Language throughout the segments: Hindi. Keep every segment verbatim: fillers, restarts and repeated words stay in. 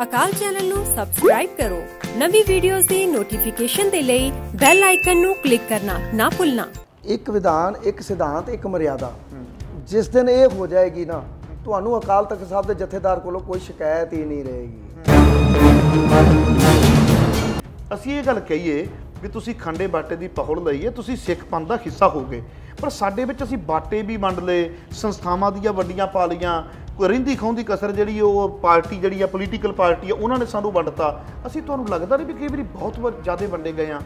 अकाल चैनल नू सब्सक्राइब करो, नवी वीडियोस दी नोटिफिकेशन दे लई बेल आइकन नू क्लिक करना ना भूलना। एक विधान, एक सिद्धांत, एक मर्यादा। जिस दिन ये हो जाएगी ना, तुहानू अकाल तख्त साहब दे जथेदार कोलों कोई शिकायत ही नहीं रहेगी। असीं ये गल कहिए भी तुसीं खंडे बाटे की पहुल लई है, तुसीं सिख पंथ दा हिस्सा हो गए, पर साडे विच असीं बाटे भी वंड लए, संस्थावां दीआं वड्डियां पा लईआं, रिंधी खाँदी कसर जी पार्टी जी पोलीटिकल पार्टी है उन्होंने सानू वंडता। असी तुहानू लगता नहीं भी कई बार बहुत ज़्यादा वंडे गए हैं।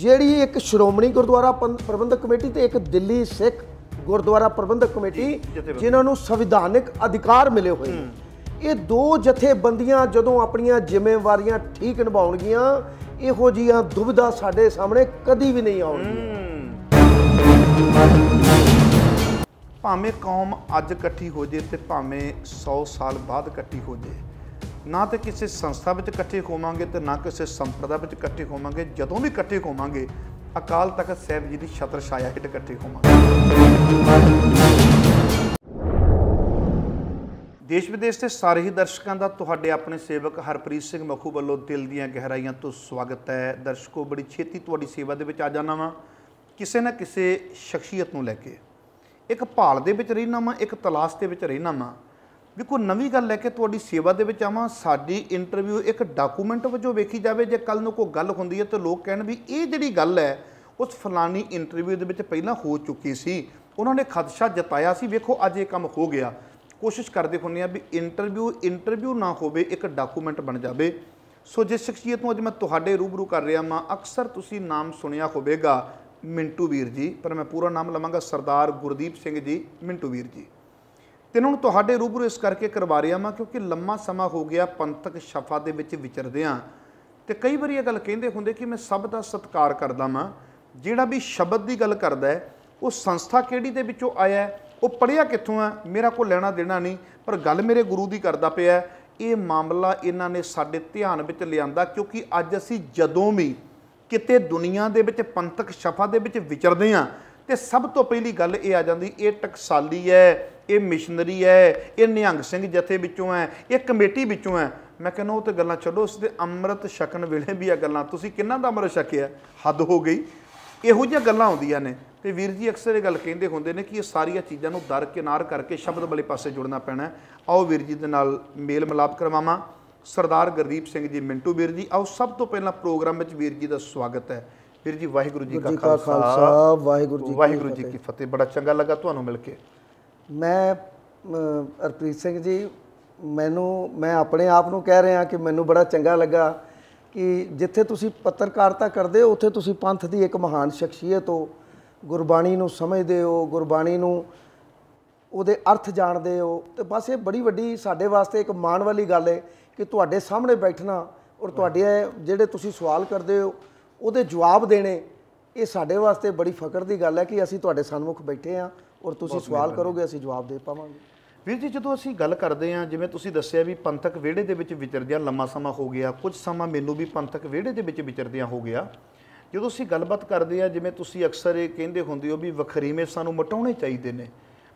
जी एक श्रोमणी गुरुद्वारा प्रबंधक कमेटी तो एक दिल्ली सिख गुरुद्वारा प्रबंधक कमेटी जिन्होंने संविधानिक अधिकार मिले हुए हैं, ये दो जथेबंदियां जदों अपनी जिम्मेवारियां ठीक निभाउणगीआं, इहो जिहियां दुविधा साडे सामने कदी भी नहीं आउणगीआं। भावें कौम अज इकट्ठी हो जाए तो भावें सौ साल बाद इकट्ठी हो जाए, ना तो किसी संस्था में इकट्ठे होवांगे तो ना किसी संप्रदा में इकट्ठे होवांगे, जदों भी इकट्ठे होवांगे अकाल तख्त साहिब जी की छत्र छाया हेठ इकट्ठे होवांगे। देश विदेश के सारे ही दर्शकों का तुहाडे अपने सेवक हरप्रीत सिंह मक्खू वालों दिल दीआं गहराइयां तो स्वागत है। दर्शकों, बड़ी छेती तुहाडी सेवा दे विच आ जाना वा, किसी ना किसी शख्सियत नूं लैके एक भाल दे विच रहना वा, एक तलाश दे विच रहना वा भी कोई नवी गल लैके तुहाडी सेवा दे विच आवां। साडी इंटरव्यू एक डाकूमेंट वजों वेखी जाए, जे कल नूं कोई गल हुंदी है तो लोग कहण भी ये जिहड़ी गल है उस फलानी इंटरव्यू दे विच पहलां हो चुकी सी, उन्होंने खदशा जताया सी, वेखो अज ये काम हो गया। कोशिश करदे हुंदे आ भी इंटरव्यू इंटरव्यू ना होवे, एक डाकूमेंट बन जाए। सो जिस शख्सियत नूं अज मैं तुहाडे रूबरू कर रहा वां, अक्सर तुसीं नाम सुनिया होवेगा मिंटूवीर जी, पर मैं पूरा नाम लवांगा सरदार गुरदीप सिंह जी मिंटूवीर जी। ते हुण तुहाडे रूबरू इस करके करवा रहा वां क्योंकि लम्मा समा हो गया पंथक शफा दे विच विचरदिआं, ते कई वारी इह गल कहिंदे हुंदे कि मैं सब दा सत्कार करदा वां, जिहड़ा भी शब्द दी गल करदा है उह संस्था किहड़ी दे विचों आया है, उह पढ़िया कित्थों है, मेरा कोई लैणा देना नहीं, पर गल मेरे गुरु दी करदा पिया। इह मामला इन्हां ने साडे ध्यान विच लिआंदा क्योंकि अज्ज असीं जदों भी किते दुनिया दे विच पंथक शफा दे विच विचरदे आ ते सब तो पहली गल ये आ जाती, ये टकसाली है, ये मिशनरी है, ये निहंग सिंह जथे विचों है, ये कमेटी विचों है। मैं कहना वो तो गल्लां छड्डो, उसदे अमृत छकन वेले भी आ गल्लां, तुसीं किन्ना दा अमृत छकिया, हद हो गई। इहो जिहियां गल्लां आउंदियां ने ते वीर जी अक्सर ये गल कहिंदे हुंदे ने कि ये सारियां चीज़ां नूं दरकिनार करके शब्द वाले पासे जुड़ना पैना। आओ वीर जी दे नाल मेल मिलाप करवावां, सरदार गुरदीप सिंह जी मिंटू वीर जी। आओ सब तो पहला प्रोग्राम में वीर जी का स्वागत है। वीर जी, वाहिगुरू जी का खालसा, वाहिगुरू जी वाहिगुरू जी की फतेह। बड़ा चंगा लगा तुहानू मिल के। मैं हरप्रीत सिंह जी, मैनू मैं अपने आप नू कह रहा कि मैनू बड़ा चंगा लगा कि जिथे तुसी पत्रकारिता करते हो उत्थे तुसी पंथ की एक महान शख्सियत हो, गुरबाणी नू समझते हो, गुरबाणी नू उहदे अर्थ जानते हो, तो बस ये बड़ी वड्डी साडे वास्ते एक माण वाली गल है कि तुहाडे सामने बैठना और तुहाडे जिहड़े तुसीं सवाल करदे हो उहदे जवाब देने, ये साडे वास्ते बड़ी फकर दी गल है कि असीं तुहाडे सन्मुख बैठे हाँ और तुसीं सवाल करोगे, असीं जवाब दे पावांगे। वीर जी, जदों असीं गल करदे हाँ, जिवें तुसीं दस्सिआ भी पंथक विहड़े दे विच विचरदिआं लम्मा समा हो गया, कुछ समा मैनूं भी पंथक विहड़े दे विच विचरदिआं हो गया। जदों असीं गलबात करदे हाँ, जिवें तुसीं अक्सर ये कहिंदे हुंदे हो भी वखरीमे सानूं मिटाउणे चाहीदे ने,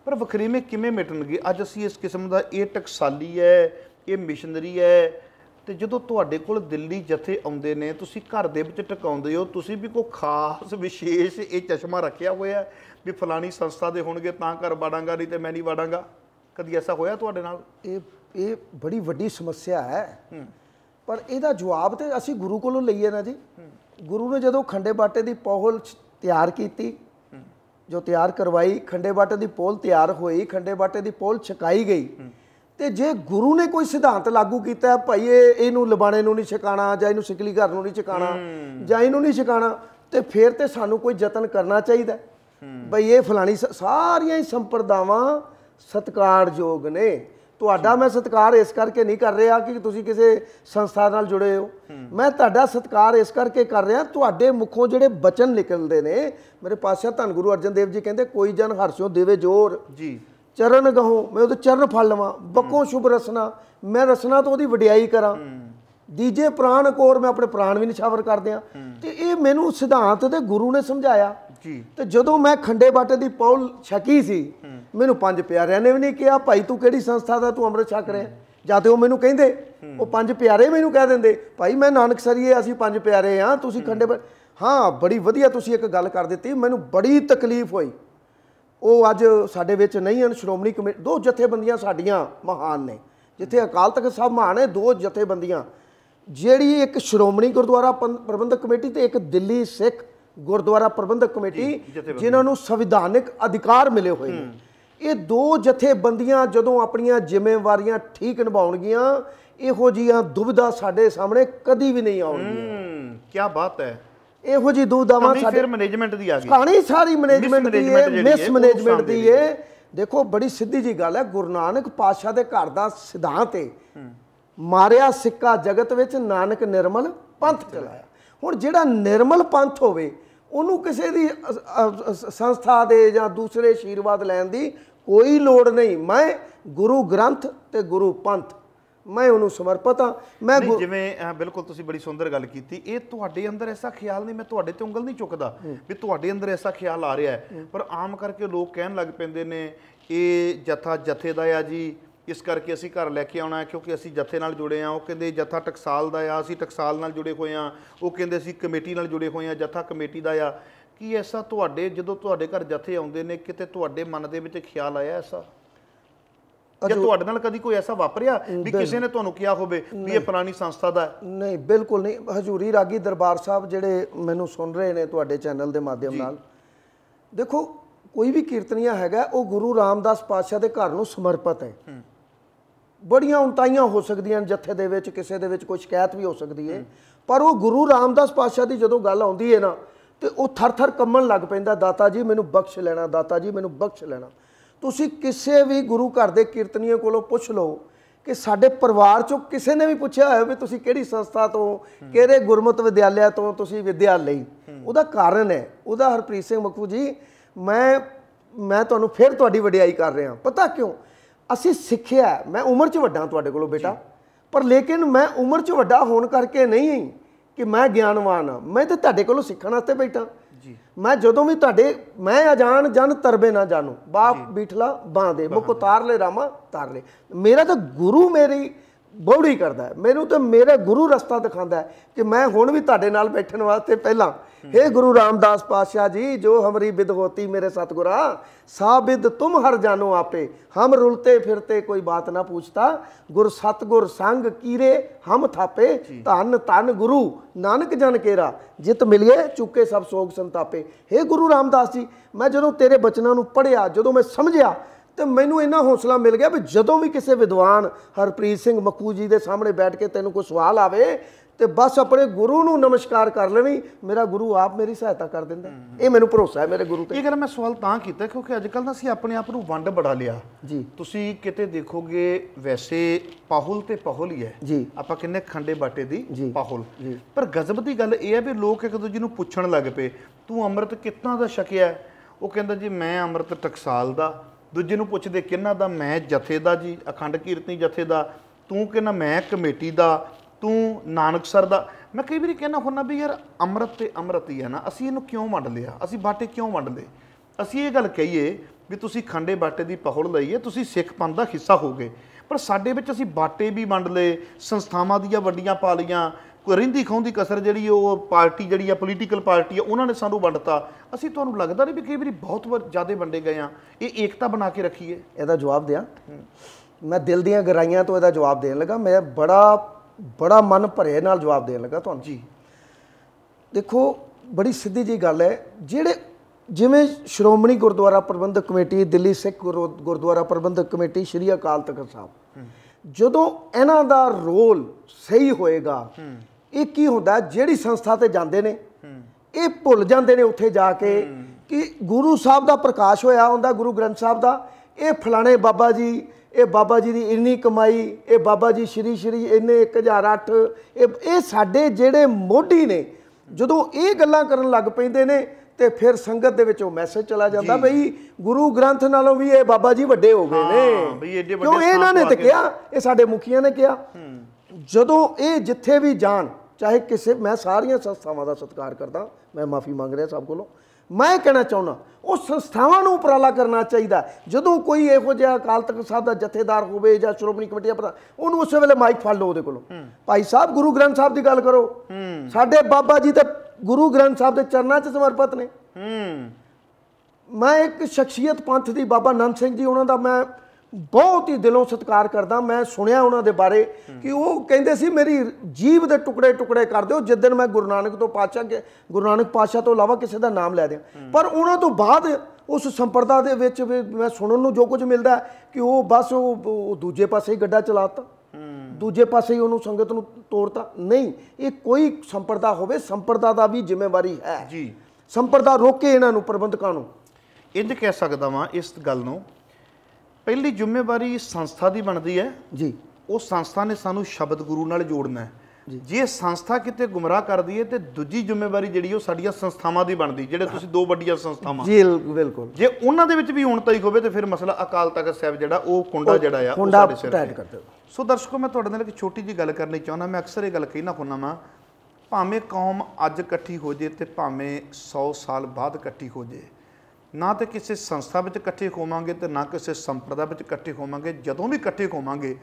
पर वखरीमे किवें मिटणगे? अज्ज असीं इस किस्म दा ये टकसाली है, ये मिशनरी है, तो जो तुहाडे कोल दिल्ली जथे आउंदे ने तुसीं घर दे विच टकाउंदे हो, तुसीं भी कोई खास विशेष ये चश्मा रखिया होया भी फलानी संस्था दे होणगे तां घर वड़ांगा, नहीं तो मैं नहीं वड़ांगा? कदी ऐसा होया तुहाडे नाल? ये ये बड़ी वड्डी समस्या है, पर इहदा जवाब तो असीं गुरु कोलों लईए ना जी। गुरु ने जदों खंडे बाटे की पौल तैयार की, जो तैयार करवाई, खंडे बाटे की पौल तैयार हुई, खंडे बाटे की पौल छकाई गई, तो जे गुरु ने कोई सिद्धांत लागू किया भाई इनू लबाणे नहीं छकाना, जां इनू सिकली घर नहीं छकाना, जां इनू नहीं छकाना, तो फिर तो सानू कोई जतन करना चाहिए भाई ये फलानी सारिया ही संप्रदावां सत्कारयोग ने। तुहाडा मैं सत्कार इस करके नहीं कर रहा कि तुसीं किसी संस्था नाल जुड़े हो, मैं तुहाडा सत्कार इस करके कर रहा तुहाडे मुखों जिहड़े बचन निकलदे ने। मेरे पातशाह धन गुरु अर्जन देव जी कहंदे, कोई जन हरसिओ देवे जोर जी चरण गहो, मैं वो चरण फल लवां, बको शुभ रसना, मैं रसना तो वडियाई करा, दीजे प्राण कोर, मैं अपने प्राण भी निछावर कर दिया। तो ये मैनू सिद्धांत तो गुरु ने समझाया। तो जदों मैं खंडे बाटे की पौल छकी सी मैनू पंज प्यारिया ने भी नहीं कहा भाई तू कि संस्था का तू अमृत छक रहा या तो वह मैनू कहें वो पंज प्यारे मैनू कह देंगे भाई मैं नानकसरीए असीं पंज प्यारे हाँ तुसीं खंडे ब हाँ बड़ी वधिया तुसीं एक गल कर दी मैनू बड़ी तकलीफ हुई वो अज साडे विच नहीं हैं। श्रोमणी कमेटी दो जथेबंदियां साडियां महान ने जिथे अकाल तख्त साहब महान है दो जथेबंदियां जिहड़ी एक श्रोमणी गुरुद्वारा प्रबंधक कमेटी तो एक दिल्ली सिख गुरुद्वारा प्रबंधक कमेटी जिन्होंने संविधानिक अधिकार मिले हुए हैं। ये दो जथेबंदियां जदों अपनियां जिम्मेवारियां ठीक निभाउणगीआं इहो जिहां दुविधा साडे सामने कदी भी नहीं आउणगीआं। क्या बात है ਇਹੋ ਜੀ ਦੁਵਿਧਾਵਾਂ ਸਾਡੇ ਮੈਨੇਜਮੈਂਟ ਦੀ ਆ ਗਈ ਕਹਾਣੀ ਸਾਰੀ ਮੈਨੇਜਮੈਂਟ ਦੀ ਹੈ ਮਿਸ ਮੈਨੇਜਮੈਂਟ ਦੀ ਹੈ। ਦੇਖੋ ਬੜੀ ਸਿੱਧੀ ਜੀ ਗੱਲ ਹੈ ਗੁਰੂ ਨਾਨਕ ਪਾਤਸ਼ਾਹ ਦੇ ਘਰ ਦਾ ਸਿਧਾਂਤ ਹੈ ਮਾਰਿਆ ਸਿੱਕਾ ਜਗਤ ਵਿੱਚ ਨਾਨਕ ਨਿਰਮਲ ਪੰਥ ਚਲਾਇਆ। ਹੁਣ ਜਿਹੜਾ ਨਿਰਮਲ ਪੰਥ ਹੋਵੇ ਉਹਨੂੰ ਕਿਸੇ ਦੀ ਸੰਸਥਾ ਦੇ ਜਾਂ ਦੂਸਰੇ ਅਸ਼ੀਰਵਾਦ ਲੈਣ ਦੀ ਕੋਈ ਲੋੜ ਨਹੀਂ। ਮੈਂ ਗੁਰੂ ਗ੍ਰੰਥ ਤੇ ਗੁਰੂ ਪੰਥ मैं उन्होंने समर्पित हाँ। मैं जिमें बिल्कुल तुसी बड़ी सुंदर गल की ये तुहाडे अंदर ऐसा ख्याल नहीं मैं तुहाडे ते उंगल नहीं चुकदा भी तुहाडे अंदर ऐसा ख्याल आ रहा है पर आम करके लोग कहन लग पैंदे ने ये जथा जथे दा आ जी इस करके असी घर लैके आना है क्योंकि असी जथे नाल जुड़े हाँ। वो कहते जथा टकसाल दा आ असी टकसाल नाल जुड़े हुए हाँ। वो कहते असी कमेटी नाल जुड़े हुए हाँ जथा कमेटी दा आ कि ऐसा तुहाडे जदों तुहाडे घर जथे आउंदे ने किते तुहाडे मन दे विच ख्याल आया ऐसा कीर्तनिया हैगा गुरु रामदास पातशाह के घर समर्पित है। बड़िया उनताइयां हो सकदियां जत्थे दे विच किसे दे विच कोई शिकायत भी हो सकती है पर वो गुरु रामदास पातशाह की जदों गल आउंदी है ना तो वो थर थर कंबण लग पैंदा दाता जी मैनूं बख्श लेना दाता जी मैनूं बख्श लेना। ਤੁਸੀਂ ਕਿਸੇ ਵੀ ਗੁਰੂ ਘਰ ਦੇ ਕੀਰਤਨੀਏ ਕੋਲੋਂ ਪੁੱਛ ਲਓ ਕਿ ਸਾਡੇ ਪਰਿਵਾਰ ਚੋਂ ਕਿਸੇ ਨੇ ਵੀ ਪੁੱਛਿਆ ਹੋਵੇ ਤੁਸੀਂ ਕਿਹੜੀ ਸੰਸਥਾ ਤੋਂ ਕਿਹੜੇ ਗੁਰਮਤਿ ਵਿਦਿਆਲਿਆ ਤੋਂ ਤੁਸੀਂ ਵਿਦਿਆ ਲਈ ਉਹਦਾ ਕਾਰਨ ਹੈ ਉਹਦਾ। ਹਰਪ੍ਰੀਤ ਸਿੰਘ ਮੱਖੂ ਜੀ ਮੈਂ ਮੈਂ ਤੁਹਾਨੂੰ ਫਿਰ ਤੁਹਾਡੀ ਵਡਿਆਈ ਕਰ ਰਿਹਾ ਪਤਾ ਕਿਉਂ ਅਸੀਂ ਸਿੱਖਿਆ ਮੈਂ ਉਮਰ 'ਚ ਵੱਡਾ ਤੁਹਾਡੇ ਕੋਲੋਂ ਬੇਟਾ ਪਰ ਲੇਕਿਨ ਮੈਂ ਉਮਰ 'ਚ ਵੱਡਾ ਹੋਣ ਕਰਕੇ ਨਹੀਂ ਕਿ ਮੈਂ ਗਿਆਨਵਾਨ ਹਾਂ ਮੈਂ ਤਾਂ ਤੁਹਾਡੇ ਕੋਲੋਂ ਸਿੱਖਣ ਵਾਸਤੇ ਬੈਠਾ। मैं जो भी तुहाडे मैं अजान जन तरबे ना जानू बाप बीठला बां दे मुख उतार ले रामा तार ले मेरा तो गुरु मेरी बौड़ी करता है मैनू तो मेरा गुरु रस्ता दिखाता है कि मैं हुण भी तुहाडे नाल बैठण वास्ते पहला हे गुरु रामदास पातशाह जी जो हमरी बिद होती मेरे सतगुरा साबिद तुम हर जानो आपे हम रुलते फिरते कोई बात ना पूछता गुर सतगुर संग कीरे हम थापे धन धन गुरु नानक जन केरा जित मिलिए चुके सब सोग संतापे। हे गुरु रामदास जी मैं जदों तेरे बचनां नूं पढ़िया जदों मैं समझिया तो मैनू इन्ना हौसला मिल गया भी जदों भी किसी विद्वान हरप्रीत सिंह मक्खू जी के सामने बैठ के तेनों कोई सवाल आवे तो बस अपने गुरु नूं नमस्कार कर लेवी मेरा गुरु आप मेरी सहायता कर दिंदा। ये मैनू भरोसा है मेरे गुरु ते। ये गल मैं सवाल तां कीता क्योंकि अजकल ना असीं अपने आप नूं वंड बड़ा लिया जी तुसीं किते देखोगे वैसे पाहुल ते पाहुल ही है जी आपां किन्ने खंडे बाटे दी पाहुल पर गजब दी गल इह है भी लोग एक दूजे नूं पुछण लग पे तूं अमृत कितना दा छकिया वो कहंदा जी मैं अमृत टकसाल दा दूजे नूं पुछदे किन्ना दा मैं जथे दा जी अखंड कीर्तनी जथे दा तूं कहना मैं कमेटी दा तू नानकसर दा। मैं कई बार कहना हुन्ना भी यार अमृत तो अमृत ही है ना असी इन्हूं क्यों वंड लिया असी बाटे क्यों वंड ले असी ये गल कहिए भी तुसी खंडे बाटे दी पहुल लईए तुसी सिख पंथ दा हिस्सा हो गए पर साडे विच असी बाटे भी वंड ले संस्थावां दियां वड्डियां पा लईआं रिंधी खाँदी कसर जिहड़ी वो पार्टी जिहड़ी पोलीटिकल पार्टी है उन्होंने सानू वंडता असी तुहानू लगदा नहीं भी कई बार बहुत ज्यादा वंडे गए हाँ ये एकता बना के रखीए। इहदा जवाब दियां मैं दिल दीआं गहराइयां तों इहदा जवाब देण लगा मैं बड़ा बड़ा मन भरे नाल जवाब देण लगा तुहानू जी। देखो बड़ी सीधी जी गल है जिहड़े जिवें श्रोमणी गुरुद्वारा प्रबंधक कमेटी दिल्ली सिख गुरुद्वारा प्रबंधक कमेटी श्री अकाल तख्त साहब जदों इन्हां दा रोल सही होएगा ये की होंदा जिहड़ी संस्था ते जांदे ने ये भुल जांदे ने उत्थे जाके कि गुरु साहब दा प्रकाश होया हुंदा गुरु ग्रंथ साहब दा ये फलाणे बाबा जी ये बाबा जी की इन्नी कमाई ये बाबा जी श्री श्री इन्ने एक हज़ार अठ ये साडे जिहड़े मोढी ने जदों ये गल्लां करन लग पैंदे ने तो फिर संगत दे विचों मैसेज चला जाता बई गुरु ग्रंथ नालों भी ये बाबा जी वड्डे हो गए ने क्यों इन्हां ने तो कहा ये साडे मुखिया ने कहा जदों ये जिथे भी जान चाहे किसी मैं सारिया संस्थावां दा सत्कार करदा मैं माफ़ी मंग रहा सब कोलों मैं कहना चाहना उस संस्थावां नूं उपराला करना चाहिए जदों कोई इहो जिहा अकाल तख्त साहब का जथेदार होवे जां श्रोमणी कमेटी दा उहनूं उस वेले माइक फड़ लो उहदे कोलों। भाई साहब गुरु ग्रंथ साहब की गल करो, साडे बाबा जी तो गुरु ग्रंथ साहब के चरणों च समर्पित ने। मैं एक शख्सियत पंथ की बाबा नंद सिंह जी उन्होंने मैं बहुत ही दिलों सत्कार करदा। मैं सुनिया उन्होंने बारे कि वो कहते सी मेरी जीव के टुकड़े टुकड़े कर दो जिस दिन मैं गुरु नानक तो पातशाह के गुरु नानक पातशाह तो इलावा किसी का नाम लै दें। पर उन्होंने तो बाद उस संपरदा के विच मैं सुनने को जो कुछ मिलता है कि वो बस वो दूजे पासे ही गड्ढा चलाता, दूजे पासे ही उन्होंने संगत को तोड़ता। नहीं, ये कोई संपरदा होवे संपरदा का भी जिम्मेवारी है जी। संपरदा रोके इन्हों प्रबंधकों इंज कह सकता वहाँ इस गल नूं पहली जिम्मेवारी संस्था की बनती है जी। उस संस्था ने सानू शब्द गुरु नाल जोड़ना है। जे संस्था कितने गुमराह कर दी है तो दूजी जिम्मेवारी जी साडियां संस्थावां दी बनती जिहड़े तुसीं दो वड्डियां संस्थावां जी बिल्कुल जे उन्हां दे विच भी हुणताई होवे तो फिर मसला अकाल तख्त साहिब जिहड़ा ओह कुंडा जिहड़ा आ ओह साडे सिर टाइट कर देगा। सो दर्शकों मैं तुहाडे नाल एक छोटी जी गल करनी चाहुंदा। मैं अक्सर ये गल कहना हुंदा वां भावें कौम अज इकट्ठी हो जाए तो भावें सौ साल बाद इकट्ठी हो जाए ना तो किसी संस्था में इकट्ठे होवांगे तो ना किसी संप्रदा में इकट्ठे होवांगे। जदों भी इकट्ठे होवांगे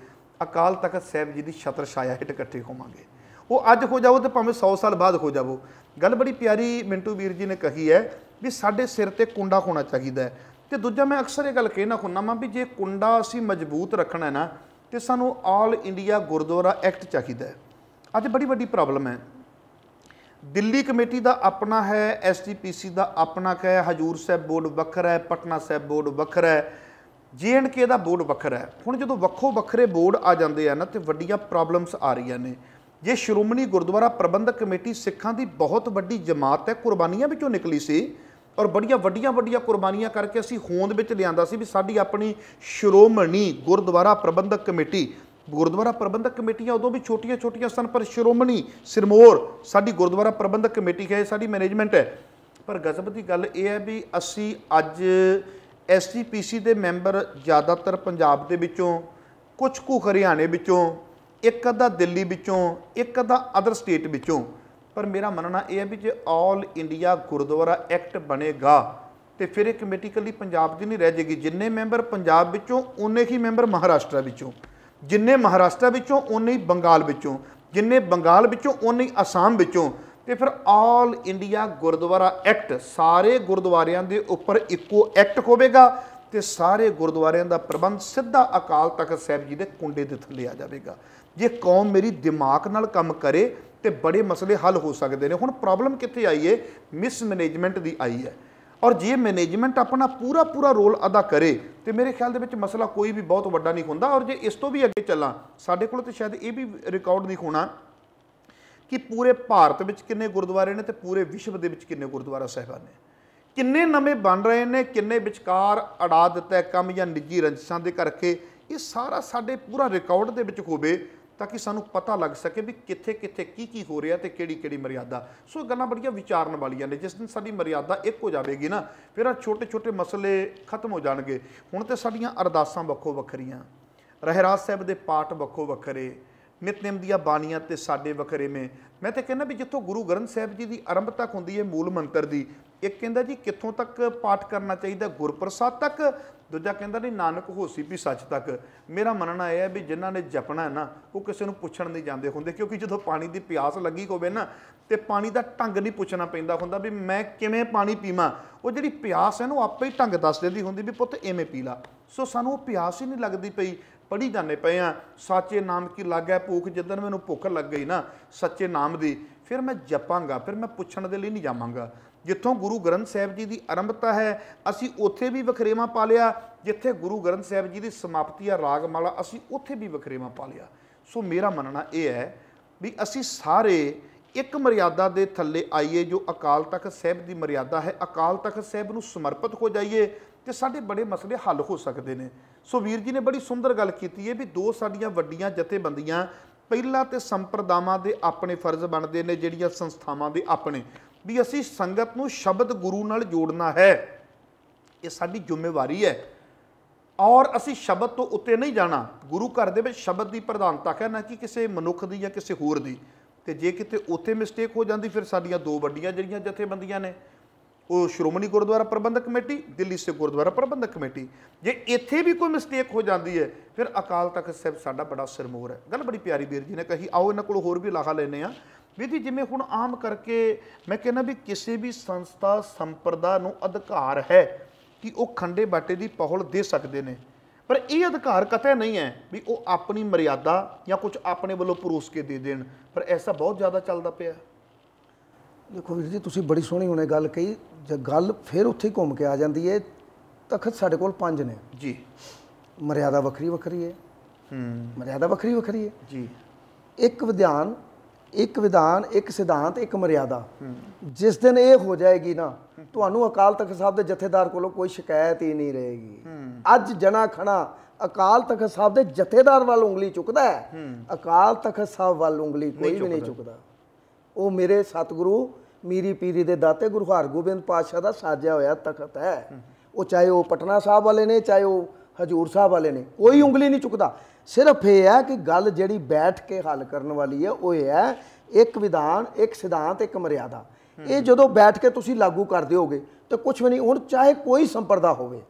अकाल तख्त साहिब जी की छत्र छाया हेठ इकट्ठे होवांगे। वो अज हो जावो तो भावें सौ साल बाद हो जावो। गल बड़ी प्यारी मिंटू वीर जी ने कही है भी साढ़े सिर ते कुंडा होना चाहिए है। तो दूजा मैं अक्सर ये गल कहना हुंदा वां भी जे कुंडा असीं मजबूत रखना है ना तो सानूं ऑल इंडिया गुरद्वारा एक्ट चाहिए है। अज बड़ी वड्डी प्रॉब्लम है, दिल्ली कमेटी का अपना है, एस टी पी सी का अपना है, हजूर साहब बोर्ड वखर है, पटना साहब बोर्ड वखर है, जे एंड के का बोर्ड वखर है। हुण जो वखो वखरे बोर्ड आ जाते हैं ना तो वड्डियां प्रॉब्लम्स आ रही ने। जे श्रोमणी गुरुद्वारा प्रबंधक कमेटी सिखां की बहुत वड्डी जमात है, कुर्बानियां विचों निकली सी और बड़िया वड्डियां वड्डियां कुर्बानियां करके असीं होंद विच लिआंदा सी भी साडी अपनी श्रोमणी गुरुद्वारा प्रबंधक कमेटी। गुरुद्वारा प्रबंधक कमेटियां उदों भी छोटिया छोटिया सन पर श्रोमणी सिरमौर साडी गुरुद्वारा प्रबंधक कमेटी है, साडी मैनेजमेंट है। पर गजब की गल यह है भी असी अज एस टी पी सी के मैंबर ज़्यादातर पंजाब के विचों, कुछ कु हरियाणे विचों, एक अद्धा दिल्ली विचों, एक अद्धा अदर स्टेट विचों। पर मेरा मनना यह है भी जे ऑल इंडिया गुरुद्वारा एक्ट बनेगा तो फिर एक कमेटी कली पंजाब की नहीं रह जाएगी। जिन्ने मैंबर पंजाब विचों उन्ने ही मैंबर महाराष्ट्र विचों, जिन्ने महाराष्ट्र विचों उन्ने ही बंगाल विचों, जिन्ने बंगाल विचों उन्ने ही आसाम विचों। तो फिर ऑल इंडिया गुरुद्वारा एक्ट सारे गुरुद्वारियां दे उपर इक्को एक्ट होवेगा तो सारे गुरुद्वारियां दा प्रबंध सीधा अकाल तख्त साहिब जी दे कुंडे दे थल्ले आ जाएगा। जे कौम मेरी दिमाग नाल काम करे तो बड़े मसले हल हो सकते हैं। हुण प्रॉब्लम कित्थे आई है, मिस मैनेजमेंट की आई है। और जे मैनेजमेंट अपना पूरा पूरा रोल अदा करे तो मेरे ख्याल दे विच मसला कोई भी बहुत वड्डा नहीं हुंदा। और जे इस तो भी अगे चलां साडे कोल तो शायद ये भी रिकॉर्ड नहीं होना कि पूरे भारत में किन्ने गुरुद्वारे ने तो पूरे विश्व दे विच किन्ने गुरुद्वारा साहिबान ने, किन्ने नवें बन रहे हैं, किन्ने विचकार अड़ा दिता है कम या निजी रंजिशां दे करके। ये सारा साडे पूरा रिकॉर्ड दे विच होवे ताकि सानू पता लग सके भी कित्थे कित्थे की की हो रहा है तो केड़ी केड़ी मर्यादा। सो गल्लां बड़ियां विचारन वालियां ने। जिस दिन साडी मर्यादा एक हो जाएगी ना फिर छोटे छोटे मसले खत्म हो जाएंगे। हुण तो साडियां अरदासां वखो वखरियां, रहराज साहिब दे पाठ वखो वखरे, नितनेम दीआं बाणियां ते साडे वखरे में। मैं तो कहना भी जिथों गुरु ग्रंथ साहिब जी की आरंभ तक हुंदी है मूल मंत्र दी, एक कहता जी कित्थों तक पाठ करना चाहिए गुरप्रसाद तक, दूजा कहता नहीं नानक होसी भी सच तक। मेरा मनना यह है भी जिन्हों ने जपना है ना वो किसी को पुछण नहीं जाते होंगे क्योंकि जो पानी की प्यास लगी होवे ना तो पानी का ढंग नहीं पुछना पैंदा होंदा भी मैं किवें पानी पीवां। वो जिहड़ी प्यास है ना आपे ही ढंग दस देती होंदी भी पुत्त इवें पी ला। सो सानूं वो प्यास ही नहीं लगती पई, पढ़ी जाने पे हाँ साचे नाम की लग है भूख। जिद्दन मैनूं भुख लग गई ना सच्चे नाम की फिर मैं जपांगा, फिर मैं पुछण दे लई नहीं जावांगा। जिथों गुरु ग्रंथ साहिब जी की आरंभता है असी उत्थे भी वखरेवा पा लिया, जिथे गुरु ग्रंथ साहिब जी की समाप्ति है रागमाला असी उत्थे भी वखरेवा पा लिया। सो मेरा मनना यह है भी असी सारे एक मर्यादा के थले आइए जो अकाल तख्त साहिब की मर्यादा है, अकाल तख्त साहिब को समर्पित हो जाइए तो साढ़े बड़े मसले हल हो सकते हैं। सो वीर जी ने बड़ी सुंदर गल की है भी दो साड़ियाँ वड्डियां जथेबंदियां पहला तो संप्रदावां दे अपने फर्ज बनते हैं, जिहड़ियां संस्थावां दे अपने भी असी संगत नूं शब्द गुरु नाल जोड़ना है। ये साडी जिम्मेवारी है और असी शब्द तो उत्ते नहीं जाना। गुरु घर दे विच शब्द की प्रधानता है ना कि किसी मनुख की या किसी होर दी। ते जे किते उत्थे मिसटेक हो जाती फिर साडियां दो वड्डियां जिहड़ियां जथेबंदियां ने वो श्रोमणी गुरुद्वारा प्रबंधक कमेटी, दिल्ली सिख गुरुद्वारा प्रबंधक कमेटी। जे इत्थे भी कोई मिसटेक हो जाती है फिर अकाल तख्त साहब साडा बड़ा सिरमौर है। गल बड़ी प्यारी वीर जी ने कही, आओ इन्हां कोल होर भी लाहा लैने आ। ਵੀਰ ਜੀ ਜਿਵੇਂ ਹੁਣ ਆਮ ਕਰਕੇ मैं कहना भी किसी भी संस्था संपरदा नूं अधिकार है कि वह खंडे बाटे की पहुल दे सकते हैं, पर यह अधिकार कतई नहीं है भी वह अपनी मर्यादा या कुछ अपने वालों परोस के दे देन, पर ऐसा बहुत ज़्यादा चलता पिया। देखो वीर जी तुसीं बड़ी सोहनी हुणे गल कही, जे गल फिर उत्थे घूम के आ जाती है। तखत साडे कोल पंज ने जी, मर्यादा वक्री वक्री है, मर्यादा वक्री वक्री है जी। एक विधान, एक विधान, एक सिद्धांत, एक मर्यादा। जिस दिन ये हो जाएगी ना तो अकाल तख्त साहब के जथेदार कोलों कोई शिकायत ही नहीं रहेगी। अज जना खना अकाल तख्त साहब के जथेदार वाल उंगली चुकता है, अकाल तख्त साहब वाल उंगली कोई भी नहीं चुकता। वो मेरे सतगुरु मीरी पीरी दे दाते गुरु हरगोबिंद पातशाह का साजा होया तखत है। वो चाहे वह पटना साहब वाले ने, चाहे वह हजूर साहब वाले ने, कोई उंगली नहीं चुकता। सिर्फ ये है कि गल जी बैठ के हल करने वाली है वो है एक विधान, एक सिद्धांत, एक मर्यादा। ये जो बैठ के तुसी लागू कर दोगे तो कुछ भी नहीं। हुण चाहे कोई संपरदा होवे,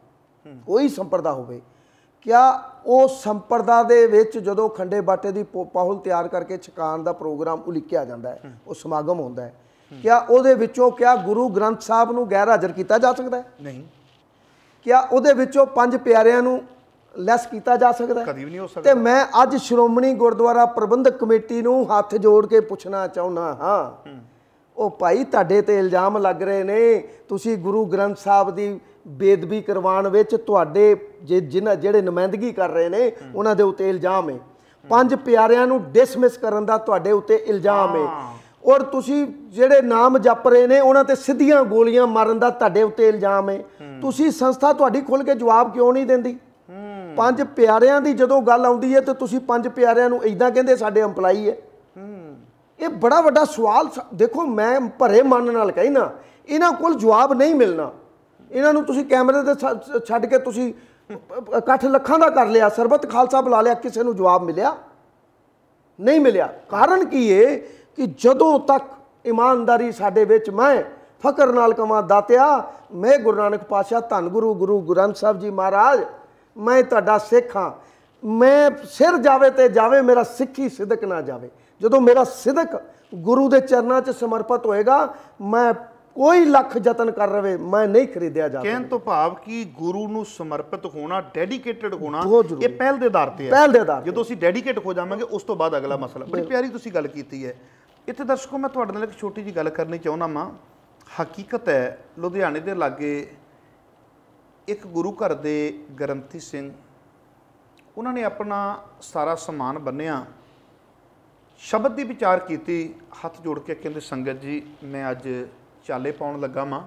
कोई संपरदा होवे, क्या वो संपरदा दे विच जो खंडे बाटे की पाहुल तैयार करके छकान का प्रोग्राम उलिकिया जाता है, वो समागम होता है, क्या उहदे विचों क्या गुरु ग्रंथ साहब नूं गैर हाजिर किया जा सकता है? नहीं। क्या उहदे विचों पंज प्यारियां नूं ਲੈਸ ਕੀਤਾ ਜਾ ਸਕਦਾ ਕਦੀ ਵੀ ਨਹੀਂ ਹੋ ਸਕਦਾ। ਤੇ ਮੈਂ ਅੱਜ ਸ਼੍ਰੋਮਣੀ ਗੁਰਦੁਆਰਾ ਪ੍ਰਬੰਧਕ ਕਮੇਟੀ ਨੂੰ ਹੱਥ ਜੋੜ ਕੇ ਪੁੱਛਣਾ ਚਾਹੁੰਦਾ ਹਾਂ, ਉਹ ਭਾਈ ਤੁਹਾਡੇ ਤੇ ਇਲਜ਼ਾਮ ਲੱਗ ਰਹੇ ਨੇ ਤੁਸੀਂ ਗੁਰੂ ਗ੍ਰੰਥ ਸਾਹਿਬ ਦੀ ਬੇਦਬੀ ਕਰਵਾਉਣ ਵਿੱਚ ਤੁਹਾਡੇ ਜੇ ਜਿਨ੍ਹਾਂ ਜਿਹੜੇ ਨੁਮਾਇੰਦਗੀ ਕਰ ਰਹੇ ਨੇ ਉਹਨਾਂ ਦੇ ਉੱਤੇ ਇਲਜ਼ਾਮ ਹੈ। ਪੰਜ ਪਿਆਰਿਆਂ ਨੂੰ ਡਿਸਮਿਸ ਕਰਨ ਦਾ ਤੁਹਾਡੇ ਉੱਤੇ ਇਲਜ਼ਾਮ ਹੈ और तुसी जेडे नाम जप रहे ने उन्हां ते ਸਿੱਧੀਆਂ ਗੋਲੀਆਂ ਮਾਰਨ ਦਾ ਤੁਹਾਡੇ ਉੱਤੇ ਇਲਜ਼ਾਮ ਹੈ। ਤੁਸੀਂ ਸੰਸਥਾ ਤੁਹਾਡੀ ਖੁੱਲ के जवाब क्यों नहीं ਦਿੰਦੀ? ਪੰਜ ਪਿਆਰਿਆਂ ਦੀ ਜਦੋਂ ਗੱਲ ਆਉਂਦੀ ਹੈ ਤੇ ਤੁਸੀਂ ਪੰਜ ਪਿਆਰਿਆਂ ਨੂੰ ਇਦਾਂ ਕਹਿੰਦੇ ਸਾਡੇ ਐਮਪਲਾਈ ਹੈ। ਇਹ ਬੜਾ ਵੱਡਾ ਸਵਾਲ। ਦੇਖੋ ਮੈਂ ਭਰੇ ਮਨ ਨਾਲ ਕਹਿਣਾ ਇਹਨਾਂ ਕੋਲ ਜਵਾਬ ਨਹੀਂ ਮਿਲਣਾ। ਇਹਨਾਂ ਨੂੰ ਤੁਸੀਂ ਕੈਮਰੇ ਤੇ ਛੱਡ ਕੇ ਤੁਸੀਂ ਇਕੱਠ ਲੱਖਾਂ ਦਾ ਕਰ ਲਿਆ, ਸਰਬਤ ਖਾਲਸਾ ਬੁਲਾ ਲਿਆ, ਕਿਸੇ ਨੂੰ ਜਵਾਬ ਮਿਲਿਆ ਨਹੀਂ ਮਿਲਿਆ। ਕਾਰਨ ਕੀ ਹੈ ਕਿ ਜਦੋਂ ਤੱਕ ईमानदारी ਸਾਡੇ ਵਿੱਚ ਮੈਂ ਫਕਰ ਨਾਲ ਕਵਾਂ ਦਾਤਿਆ ਮੈਂ ਗੁਰੂ ਨਾਨਕ ਪਾਤਸ਼ਾਹ ਧੰਨ ਗੁਰੂ ਗੁਰੂ ਗ੍ਰੰਥ ਸਾਹਿਬ ਜੀ ਮਹਾਰਾਜ मैं तुहाडा सिख हाँ, मैं सिर जावे तो जावे मेरा सिखी सिदक ना जावे। जो मेरा सिदक गुरु के चरणों च समर्पित होएगा मैं कोई लख जतन कर रहे मैं नहीं खरीदिया जावे। कहने तो भाव कि गुरु नूं समर्पित होना, डेडिकेटेड होना, ये पहल दे आधार ते है। पहल दे आधार जो असीं डेडिकेट हो जावांगे उस तो बाद अगला मसला। बड़ी प्यारी तुसीं गल कीती है। इत्थे दर्शकों मैं तुहाडे नाल एक छोटी जी गल करनी चाहुंदा मां। हकीकत है लुधियाणे दे लागे एक गुरु घर के ग्रंथी सिंह उन्होंने अपना सारा समान बन्निया, शब्द की विचार की, हथ जोड़ के कहते संगत जी मैं अज चाले पाउण लगा वां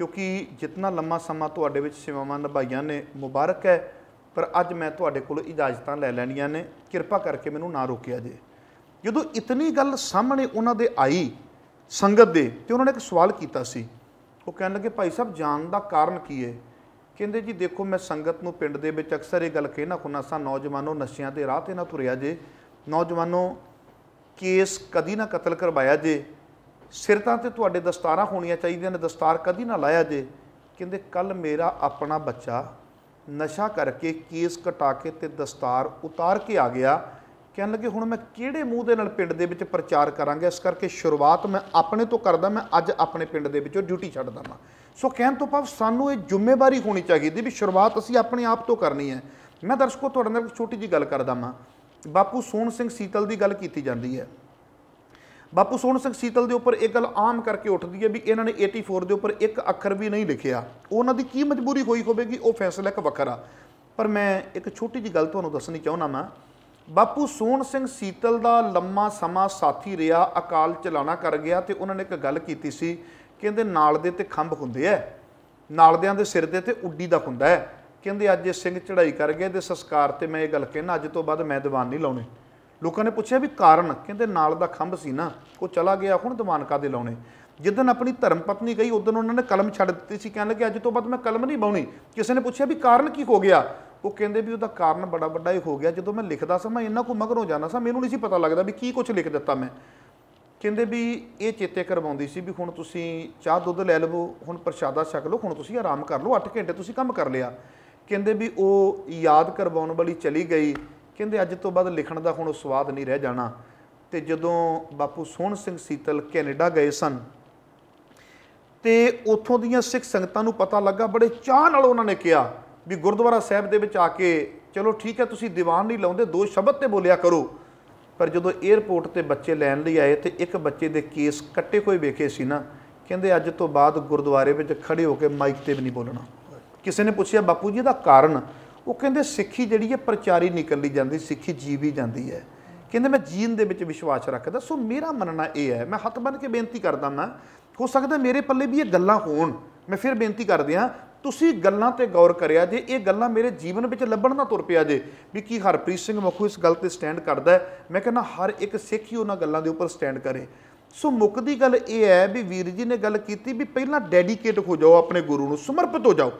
क्योंकि जितना लम्मा समा तुहाडे विच सेवावां निभाईआं ने मुबारक है, पर अज मैं तुहाडे कोल इजाजतां लै लैणियां ने, किरपा करके मैनूं ना रोकिया जे। जदों इतनी गल सामने उन्हां दे आई संगत दे ते उन्होंने एक सवाल कीता सी। वो कहन लगे भाई साहब जान का कारण की है? कहते जी देखो मैं संगत में पिंड दे विच अक्सर ये गल कहना हुन्ना सा, नौजवानों नशियां दे राह ते ना तुरिया जे, नौजवानों केस कदी ना कतल करवाया जे, सिरतां ते तुहाडे दस्तारां होणियां चाहीदियां ने, दस्तार कदी ना लाया जे। कहते कल मेरा अपना बच्चा नशा करके केस कटा के ते दस्तार उतार के आ गया। कहन लगे हुण मैं किहड़े मूँह दे नाल पिंड दे विच प्रचार करांगा, इस करके शुरुआत मैं अपने तो करदा। मैं अज अपने पिंड दे विचों ड्यूटी छड्डदा वां। सो कहण तो भाव सानूं ये जिम्मेवारी होनी चाहीदी भी शुरुआत असीं अपने आप तो करनी है। मैं दर्शकों तुहाडे नाल एक छोटी जी गल करदा वां। बापू सोहन सिंह सीतल की गल कीती जांदी है। बापू सोहन सिंह सीतल के उपर एक गल आम करके उठदी है भी इन्हां ने चौरासी दे उपर एक अखर भी नहीं लिखिया, उन्हां दी की मजबूरी होई होवेगी वो फैसला एक वखरा। पर मैं एक छोटी जी गल तुहानूं दसणी चाहुंदा वां। बापू सोहन सिंह सीतल का लम्मा समा साथी रहा, अकाल चलाना कर गया तो उन्होंने एक गल की सी, कहते नाल दे ते खंभ हुंदे है, नालदियां दे सिर दे ते उड्डी दा हुंदा है। कहते अज सिंह चढ़ाई कर गए ते संस्कार ते मैं ये गल कहना अज तो बाद मैं दीवान नहीं लाने। लोगों ने पूछा भी कारण? कहते नाल दा खंभ सी ना, वो चला गया, हुण दीवान कादे लाने। जिदन अपनी धर्म पत्नी गई उदन उन्होंने कलम छड्ड दित्ती सी, कहण लगे अज तो बाद मैं कलम नहीं बाउणी। किसी ने पूछा भी कारण की हो गया? वो कहते भी उसका कारण बड़ा बड़ा ही हो गया, जो मैं लिखता सा मैं इन्हों को मगरों जाना सा, मैनू नहीं सी पता लगता भी की कुछ लिख दिता मैं। ਕਹਿੰਦੇ भी ये चेते करवाउंदी सी भी हुण तुसी चाह दुध लै लवो, हुण प्रशादा छक लो, हुण तुसी आराम कर लो, अठ घंटे तुसी काम कर लिया। ਕਹਿੰਦੇ भी वो याद करवाउण वाली चली गई। ਕਹਿੰਦੇ अज तो बाद लिखण दा हुण स्वाद नहीं रह जाना। तो जदों बापू सोहन सिंह सीतल कैनेडा गए सन तो उत्थों दीआं सिख संगतां नूं पता लगा, बड़े चाह नाल उन्होंने कहा भी गुरुद्वारा साहब दे विच आके चलो ठीक है तुसीं दीवान नहीं लाउंदे, दो शब्द तो बोलिया करो। पर जो एयरपोर्ट ते बच्चे लैन लई आए तो एक बच्चे दे केस कट्टे कोई वेखे सी ना, कहते अज तो बाद गुरुद्वारे में खड़े होकर माइक ते भी नहीं बोलना। किसी ने पूछा बापू जी दा कारण, वो कहते सिक्खी जिहड़ी है प्रचारी निकली जाती, सिक्खी जीवी जाती है। कहते मैं जीन दे विच विश्वास रखदा। सो मेरा मनना यह है, मैं हथ बन के बेनती करदा, मैं हो सकता मेरे पल्ले भी ये गल्लां होण, मैं फिर बेनती करदा तुसीं गल्लां ते गौर करिया जे ये गल्लां मेरे जीवन विच लभण ना तुर पिया जे भी की हरप्रीत सिंह मक्खू इस गल ते स्टैंड करदा है। मैं कहना हर एक सिख ही उन्हां गल्लां दे उपर स्टैंड करे। सो मुकदी गल ये है भी वीर जी ने गल कीती भी पहला डेडीकेट हो जाओ अपने गुरु नूं, समर्पित हो जाओ।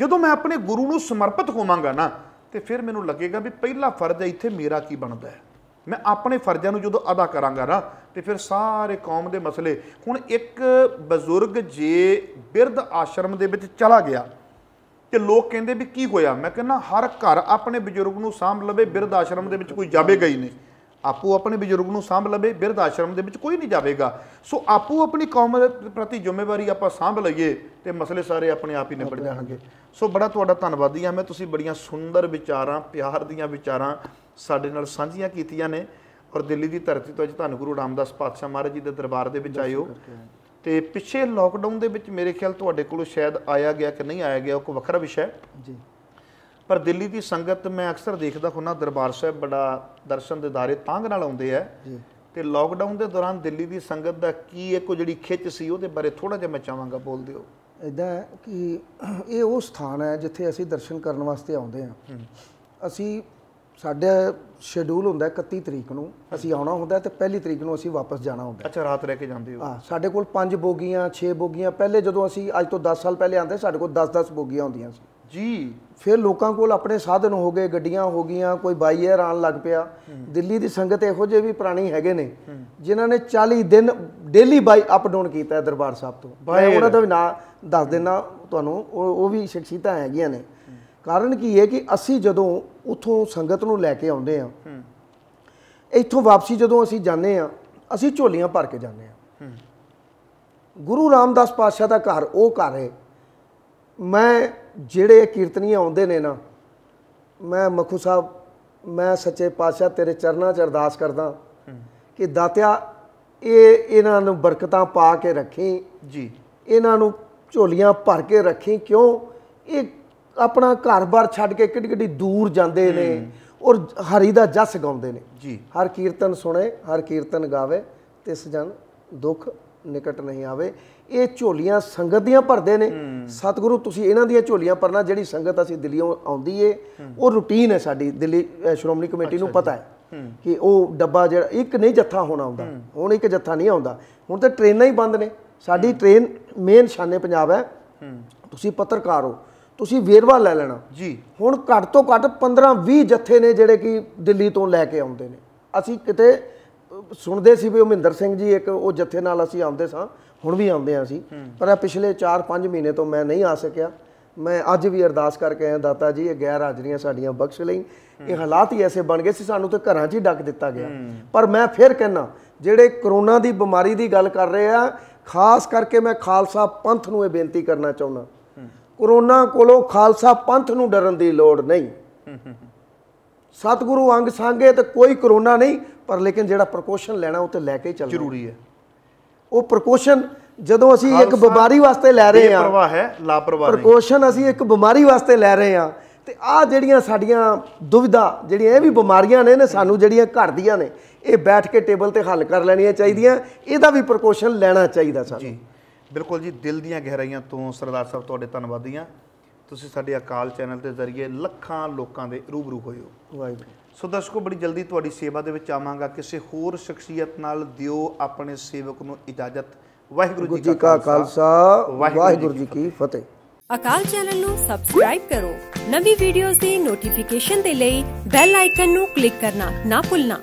जदों मैं अपने गुरु नूं समर्पित होवांगा ना तो फिर मैनूं लगेगा भी पहला फर्ज है इत्थे मेरा की बनदा है। मैं अपने फर्जां नूं जदों अदा करांगा ना तो फिर सारे कौम के मसले। हुण एक बजुर्ग जे बिरध आश्रम दे विच चला गया तो लोग कहते भी की होया, मैं कहना हर घर अपने बजुर्ग नूं सांभ लवे, बिरध आश्रम दे विच कोई जावेगा ही नहीं। आपू अपने बजुर्ग नूं सांभ लवे, बिरध आश्रम दे विच कोई नहीं जावेगा। सो आपू अपनी कौम प्रति जिम्मेवारी आपां सांभ लईए तो मसले सारे अपने आप ही निबड़ जाणगे। सो बड़ा तुहाडा धन्नवादी हां मैं, तुसीं बड़ियां सुंदर विचारां, प्यार दीयां विचारां साडे नाल सांझीआं कीतीआं ने। और दिल्ली की धरती तो अज धन गुरु रामदास पातशाह महाराज जी के दरबार के विच आए हो। तो पिछे लॉकडाउन दे विच मेरे ख्याल तुहाडे कोलों शायद आया गया कि नहीं आया गया, कोई वखरा विषय जी। पर दिल्ली की संगत मैं अक्सर देखता हुन्ना दरबार साहब बड़ा दर्शन के दायरे तांग नाल आउंदे आ। तो लॉकडाउन के दौरान दिल्ली की संगत का की एक जिहड़ी खिच सी उहदे बारे थोड़ा जिहा मैं चाहांगा बोल दिओ। इदां कि ये वो स्थान है जिथे असीं दर्शन करन वास्ते आउंदे हां। असीं साढ़ा शेड्यूल होंदा इकत्ती तरीक नूं असीं आउणा हुंदा ते पहली तरीक नूं असीं वापस जाना हुंदा। अच्छा, रात रह के जांदे हो? हां, साढ़े कोल पांच बोगियां छे बोगियां, पहले जदों असीं अज तो दस साल पहले आंदे साढ़े कोल दस दस बोगियां हुंदियां सी जी। फिर लोकां कोल अपने साधन हो गए, गड्डियां हो गईयां, कोई बाई एयर आउण लग पिया। दिल्ली दी संगत इहो जे भी पुराणी हैगे ने जिन्हां ने चालीस दिन डेली बाई अप डाउन कीता दरबार साहब तो। मैं उहनां दा नां दस दिना तुहानूं, ओह वी शख्सियतां हैगियां ने। कारण की है कि असी जदों उतों संगत नूं लैके आउंदे आ, इत्थों वापसी जदों असी जाने आ, असी झोलियां भर के जाने आ। गुरु रामदास पातशाह दा घर वह घर है। मैं जेड़े कीर्तनी आउंदे ने ना, मैं मक्खू साहब मैं सच्चे पातशाह तेरे चरणा च अरदास करदा कि दातिया ये इन्हां नूं बरकतां पा के रखी जी, इन्हां नूं झोलियां भर के रखी। क्यों ये अपना घर बार छड्ड के किड्डी किड्डी दूर जाते ने और हरी का जस गाते ने जी। हर कीर्तन सुने हर कीर्तन गावे तिस जन दुख निकट नहीं आवे। ये झोलियां संगत दियां भरदे ने। सतगुरु तुसीं इन्हां दियां झोलियां भरना। जिहड़ी संगत असीं दिल्लीओं आउंदी है वो रूटीन है साडी, दिल्ली श्रोमणी कमेटी नूं पता है कि वह डब्बा जिहड़ा एक नहीं जत्था होना आउंदा। हुण एक जत्था नहीं आउंदा, हुण तां ट्रेनां ही बंद ने। साडी ट्रेन मेन शाने पंजाब है। तुसीं पत्रकार हो, तुसीं वेरवा लै लेना जी। हुण घट तो घट पंद्रह भी जत्थे ने जिहड़े कि दिल्ली तो लैके आउंदे ने। असीं किते सुणदे सी वी महिंदर सिंह जी एक वो जत्थे नाल असीं आउंदे सां, हुण भी आउंदे आं असीं। पर पिछले चार पाँच महीने तो मैं नहीं आ सकिया। मैं अज भी अरदास करके आया दाता जी ये गैर हाजरियां साडियां बख्श लई। ये हालात ही ऐसे बन गए सी, सानूं तो घरां 'च ही डक दित्ता गया। पर मैं फिर कहना जिहड़े करोना की बीमारी की गल कर रहे आ, खास करके मैं खालसा पंथ नूं ये बेनती करना चाहुंदा, कोरोना कोलों खालसा पंथ नूं डरन दी लोड़ नहीं। सतगुरु अंग सांगे तो कोई कोरोना नहीं, पर लेकिन जिहड़ा प्रकोशन लेना उते लैके ही चलना जरूरी है। वो प्रकोशन जदों असीं एक बीमारी वास्ते लै रहे हां, परवाह है लापरवाही। प्रकोशन असीं एक बीमारी वास्ते लै रहे हां ते आ जिहड़ियां साडीयां दुविधा जिहड़ियां इह वी बीमारियां ने ने सानूं जिहड़ियां घर दीयां ने इह बैठ के टेबल ते हल कर लैणियां चाहीदियां। इहदा वी प्रकोशन लैना चाहीदा सानूं। बिल्कुल जी, दिल दीयां गहराइयां तो सरदार साहब तुहाडे धन्नवादी हां। तुसीं साडे अकाल चैनल के जरिए लखां लोकां दे रूबरू होए हो। वाहिगुरू। सो दर्शको, बड़ी जल्दी तुहाडी सेवा दे विच आवांगा किसी होर शख्सियत नाल। दिओ अपने सेवक नूं इजाजत। वाहिगुरू जी का खालसा, वाहिगुरू जी की फतेह। अकाल चैनल नूं सबसक्राइब करो। नवी वीडियोज़ दी नोटिफिकेशन दे लई बैल आइकन नूं क्लिक करना ना भुलना।